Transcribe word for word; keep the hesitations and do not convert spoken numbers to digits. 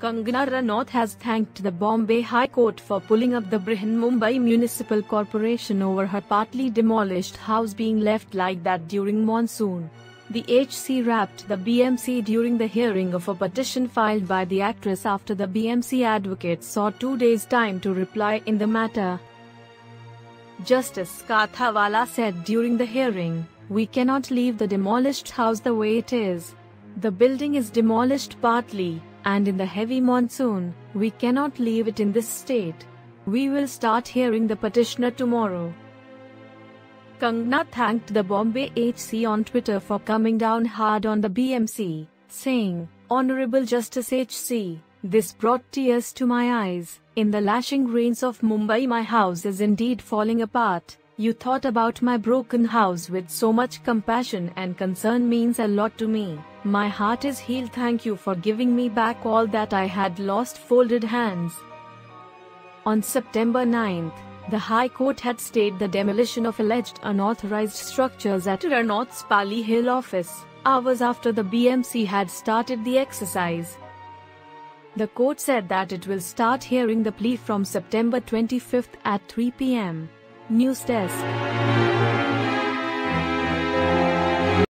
Kangana Ranaut has thanked the Bombay High Court for pulling up the Brihanmumbai Municipal Corporation over her partly demolished house being left like that during monsoon. The H C rapped the B M C during the hearing of a petition filed by the actress after the B M C advocates saw two days' time to reply in the matter. Justice Kathawala said during the hearing, "We cannot leave the demolished house the way it is. The building is demolished partly, and in the heavy monsoon, we cannot leave it in this state. We will start hearing the petitioner tomorrow." Kangana thanked the Bombay H C on Twitter for coming down hard on the B M C, saying, "Honorable Justice H C, this brought tears to my eyes. In the lashing rains of Mumbai, my house is indeed falling apart. You thought about my broken house with so much compassion and concern means a lot to me. My heart is healed. Thank you for giving me back all that I had lost." Folded hands. On September ninth, the High Court had stayed the demolition of alleged unauthorized structures at Ranaut's Pali Hill office, hours after the B M C had started the exercise. The court said that it will start hearing the plea from September twenty-fifth at three p m News Desk.